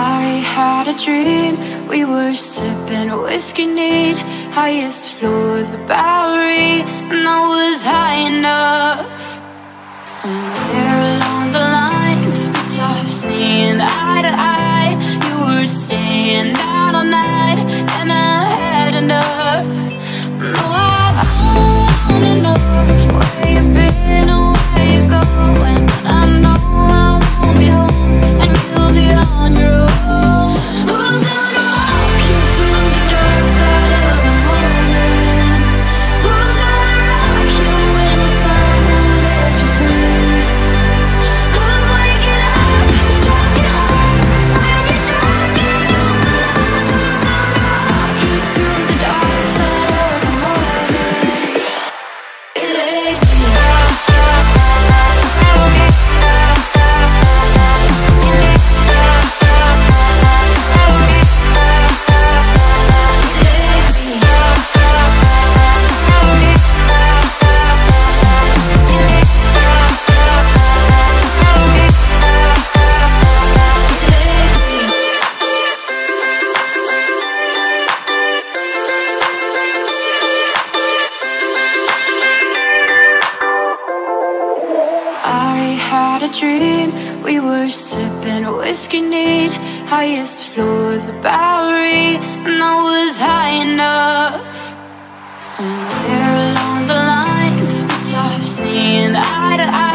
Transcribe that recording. I had a dream. We were sipping whiskey neat, highest floor of the Bowery, and I was high enough. Somewhere along the lines, we stopped seeing eye to eye. You were staying out all night, and I had enough. No, I don't wanna know where you've been or where you're going, but I know I won't be home, and you'll be on your own. Dream, we were sipping whiskey neat, highest floor of the Bowery, and I was high enough. Somewhere along the lines, we stopped seeing eye to eye.